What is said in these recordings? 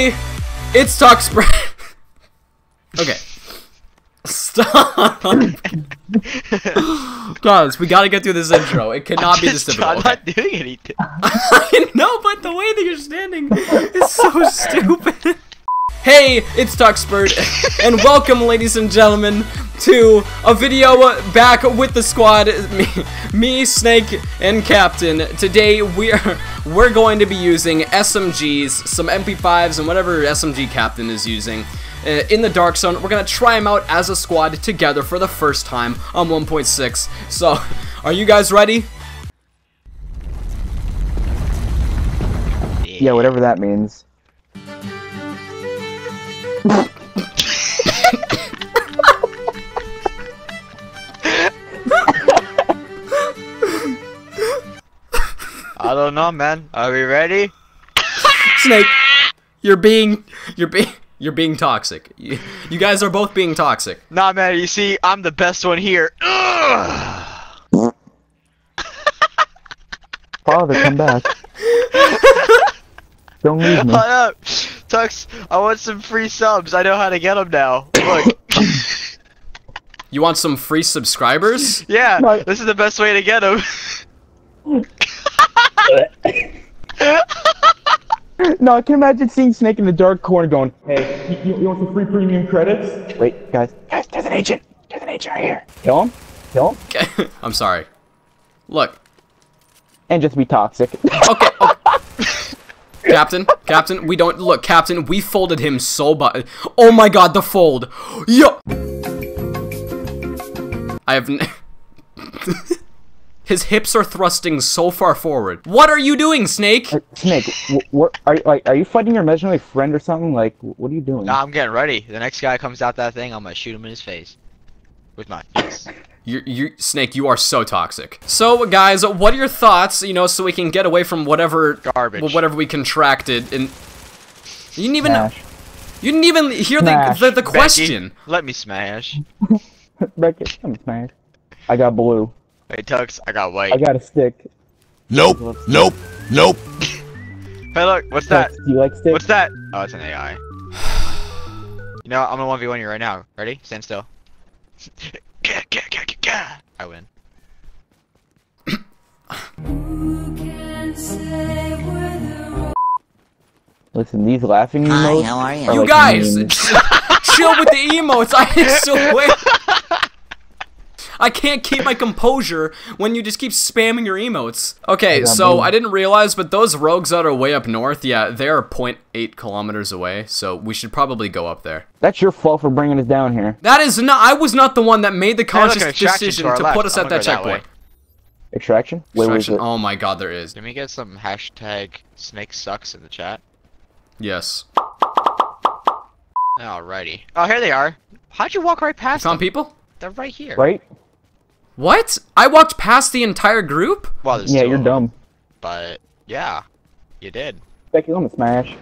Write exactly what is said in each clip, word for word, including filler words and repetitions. Hey, it's TuxBird. Okay. Stop. Guys, we gotta get through this intro. It cannot be this difficult. I'm not doing anything. I know, but the way that you're standing is so stupid. Hey, it's TuxBird, and welcome, ladies and gentlemen, to a video back with the squad. Me, me, Snake, and Captain. Today we're we're going to be using S M Gs, some M P fives, and whatever S M G Captain is using. Uh, in the Dark Zone, we're gonna try them out as a squad together for the first time on one point six. So, are you guys ready? Yeah, whatever that means. I don't know, man. Are we ready? Snake, you're being, you're being, you're being toxic. You, you guys are both being toxic. Nah, man. You see, I'm the best one here. Father, come back. Don't leave me. Hold up. Tux, I want some free subs. I know how to get them now. Look. You want some free subscribers? Yeah, no. This is the best way to get them. No, I can imagine seeing Snake in the dark corner going, hey, you, you want some free premium credits? Wait, guys. Guys, there's an agent. There's an agent right here. Kill him. Kill him. Okay. I'm sorry. Look. And just be toxic. Okay. Okay. Captain, Captain, we don't look. Captain, we folded him so bad. Oh my God, the fold. Yo. I have. N His hips are thrusting so far forward. What are you doing, Snake? Uh, Snake, what are like? Are you fighting your imaginary friend or something? Like, what are you doing? Nah, I'm getting ready. The next guy comes out that thing, I'm gonna shoot him in his face with my. You, you, Snake, you are so toxic. So, guys, what are your thoughts? You know, so we can get away from whatever garbage, whatever we contracted. And you didn't even, smash. you didn't even hear the, the the question. Becky, let me smash. Becky, let me smash. I got blue. Hey Tux, I got white. I got a stick. Nope. Nope. Nope. Hey, look, what's Tux, that? Do you like sticks? What's that? Oh, it's an A I. You know, I'm gonna one v one you right now. Ready? Stand still. I win. Listen, these laughing emotes. Hi, how are you? You like guys, chill with the emotes. I swear. I can't keep my composure when you just keep spamming your emotes. Okay, so I didn't realize, but those rogues that are way up north, yeah, they are zero point eight kilometers away, so we should probably go up there. That's your fault for bringing us down here. That is not- I was not the one that made the conscious hey, decision to, to put us I'm at that checkpoint. That Extraction? Where Extraction? Was it? Oh my God, there is. Can we get some hashtag snake sucks in the chat? Yes. Alrighty. Oh, here they are. How'd you walk right past them? Some people? They're right here. Right? What? I walked past the entire group? Well, yeah, you're dumb. But, yeah, you did. Becky, let me smash.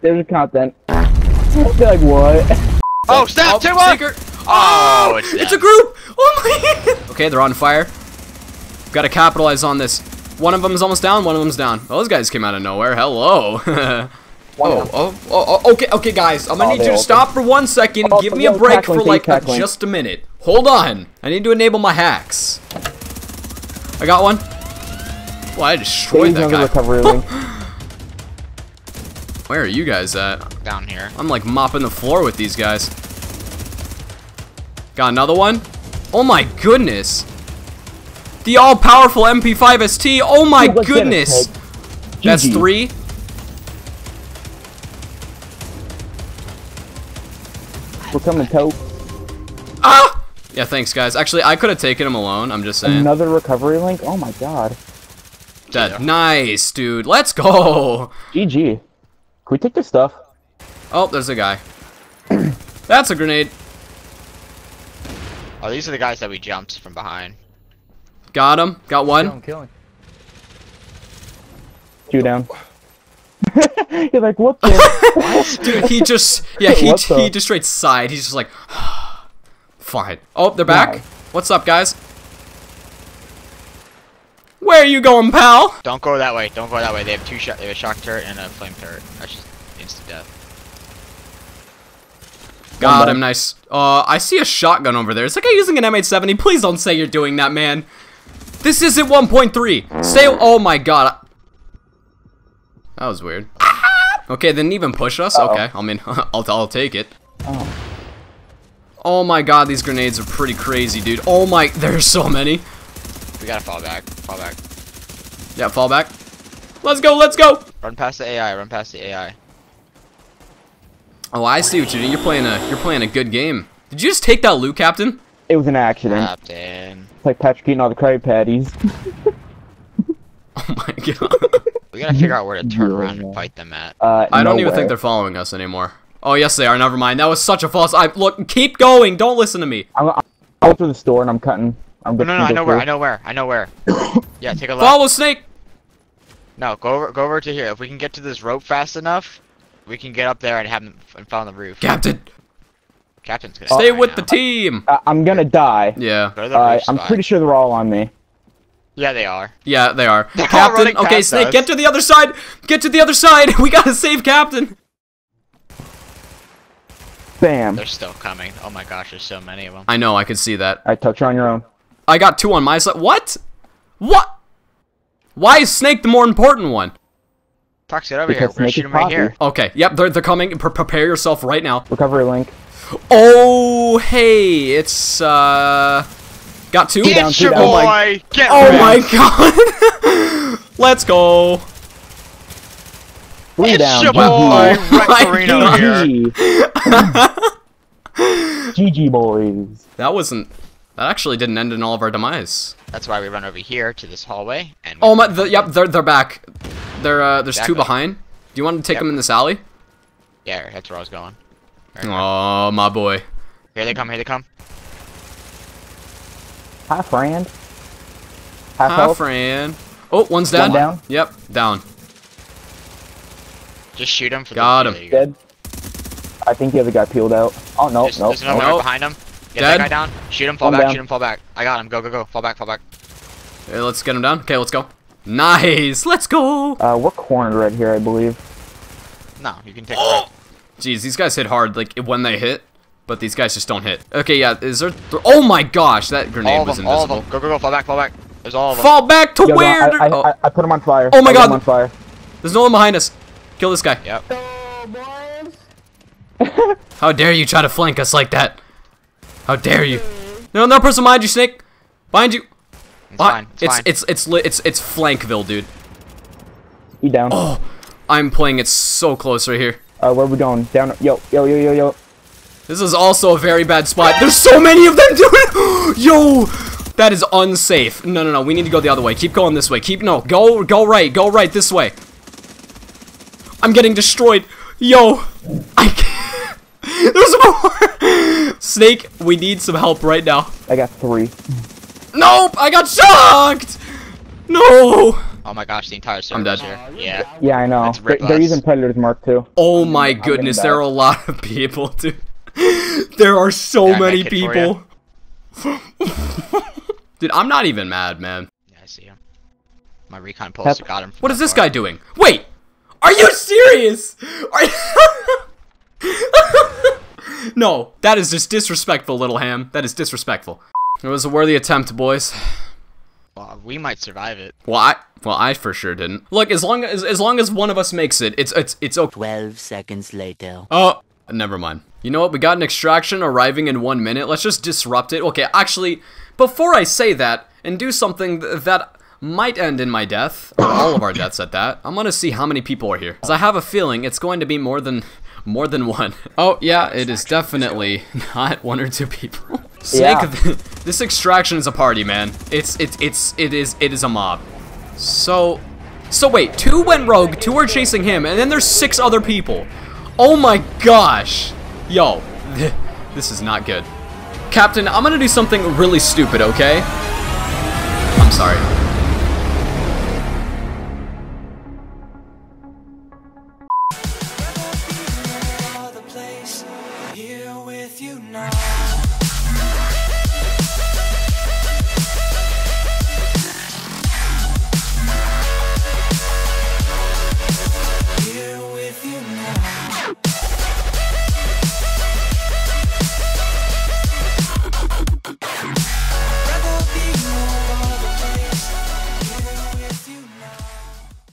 There's your content. They're like, what? Oh, snap! Two more! Oh, it's It's a group! Oh my God! Okay, they're on fire. Gotta capitalize on this. One of them's almost down, one of them's down. Oh, those guys came out of nowhere. Hello. oh, oh, oh, oh, okay, okay, guys. I'm gonna oh, need you to stop for one second. Oh, Give me a break for like a, just a minute. Hold on, I need to enable my hacks. I got one. Well, I destroyed that guy. Where are you guys at? Down here. I'm like mopping the floor with these guys. Got another one. Oh my goodness. The all-powerful M P five S T. Oh my goodness. That's three. We're coming to. Ah! Yeah, thanks, guys. Actually, I could have taken him alone. I'm just saying. Another recovery link? Oh, my God. Dead. Yeah. Nice, dude. Let's go. G G. Can we take this stuff? Oh, there's a guy. That's a grenade. Oh, these are the guys that we jumped from behind. Got him. Got one. Kill him, kill him. Two down. You're like, what the? Dude, he just... Yeah, he, he just straight sighed. He's just like... Fine. Oh, they're back. Yeah. What's up, guys? Where are you going, pal? Don't go that way. Don't go that way. They have two shot. They have a shock turret and a flame turret. That's just insta-death. Got him, nice. Uh, I see a shotgun over there. Is that guy using an M eight seventy? Please don't say you're doing that, man. This isn't one point three. Say, oh my god. That was weird. Okay, didn't even push us? Uh-oh. Okay, I mean, I'll, I'll take it. Oh. Oh my god, these grenades are pretty crazy, dude. Oh my, there's so many. We gotta fall back, fall back. Yeah, fall back. Let's go, let's go! Run past the A I, run past the A I. Oh, I see what you're doing. You're playing a, you're playing a good game. Did you just take that loot, Captain? It was an accident. Captain. It's like Patrick eating all the Krabby Patties. Oh my god. We gotta figure out where to turn around and fight them at. Uh, I don't nowhere. even think they're following us anymore. Oh, yes they are. Never mind. That was such a false. I look. Keep going. Don't listen to me. I'm, I'm out to the store and I'm cutting. I'm no, no, no. I know where. I know where. I know where. Yeah, take a look. Follow Snake. No, go over. Go over to here. If we can get to this rope fast enough, we can get up there and have them and fall on the roof. Captain. Captain's gonna stay with the team. Uh, I'm gonna die. Yeah. Go to the uh, roof I'm spot. pretty sure they're all on me. Yeah, they are. Yeah, they are. They're Captain. Okay, Snake, us. get to the other side. Get to the other side. We gotta save Captain. Bam. They're still coming. Oh my gosh, there's so many of them. I know, I can see that. I touch on your own. I got two on my side. What? What? Why is Snake the more important one? Tux, get over because here. We're shooting right here. Okay, yep, they're, they're coming. Pre prepare yourself right now. Recovery link. Oh, hey, it's, uh... got two? Get down, two your down. boy! Oh my, get oh my god! Let's go! It's down. your boy, Rectorino here. G G boys. That wasn't. That actually didn't end in all of our demise. That's why we run over here to this hallway. And oh my! The, yep, they're they're back. They're uh, there's exactly. two behind. Do you want to take yep. them in this alley? Yeah, that's where I was going. Right, right. Oh my boy! Here they come! Here they come! Hi, friend. Hi, Hi friend. Oh, one's down. One down. Yep, down. Just shoot him for Got the- Got him. Dead. I think the other guy peeled out. Oh, no, there's, no. There's another no. guy behind him. Get Dead. that guy down. Shoot him, fall I'm back, down. shoot him, fall back. I got him. Go, go, go. Fall back, fall back. Hey, let's get him down. Okay, let's go. Nice. Let's go. Uh, we're cornered right here, I believe. No, you can take it right. Jeez, these guys hit hard, like, when they hit, but these guys just don't hit. Okay, yeah, is there- th Oh my gosh, that grenade all of was them, invisible. All of them. Go, go, go. Fall back, fall back. There's all of them. Fall back to Yo, where? I, I, oh. I, I put him on fire. Oh my I god. Put him on fire. There's no one behind us. Kill this guy. Yep. How dare you try to flank us like that? How dare you? No, no person behind you, Snake. Behind you. It's fine. It's it's, fine. it's it's it's it's it's Flankville, dude. You down? Oh, I'm playing it so close right here. Uh, where are we going? Down. Yo, yo, yo, yo, yo. This is also a very bad spot. There's so many of them, dude. Yo. That is unsafe. No, no, no. We need to go the other way. Keep going this way. Keep no. Go, go right. Go right this way. I'm getting destroyed. Yo, I can't. There's more. Snake, we need some help right now. I got three. Nope, I got shocked. No. Oh my gosh, the entire server. I'm dead. Here. Yeah. Yeah, I know. They're, they're using Predator's Mark too. Oh my goodness, there are a lot of people, dude. There are so yeah, many people. Dude, I'm not even mad, man. Yeah, I see him. My recon pulse That's got him. What is this far. guy doing? Wait. Are you serious? Are you no, that is just disrespectful, little ham. That is disrespectful. It was a worthy attempt, boys. Well, we might survive it. Well, I, well, I for sure didn't. Look, as long as as long as one of us makes it, it's it's it's okay. Twelve seconds later. Oh, never mind. You know what? We got an extraction arriving in one minute. Let's just disrupt it. Okay, actually, before I say that and do something th that. might end in my death, or all of our deaths at that. I'm gonna see how many people are here. Because I have a feeling it's going to be more than more than one. Oh yeah, it is definitely not one or two people. Snake, yeah. This extraction is a party, man. It's it's it's it is it is a mob. So So wait, two went rogue, two are chasing him, and then there's six other people. Oh my gosh. Yo, this is not good. Captain, I'm gonna do something really stupid, okay? I'm sorry.